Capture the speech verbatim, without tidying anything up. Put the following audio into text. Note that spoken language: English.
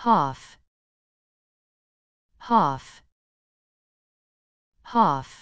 Hoff, hoff, hoff.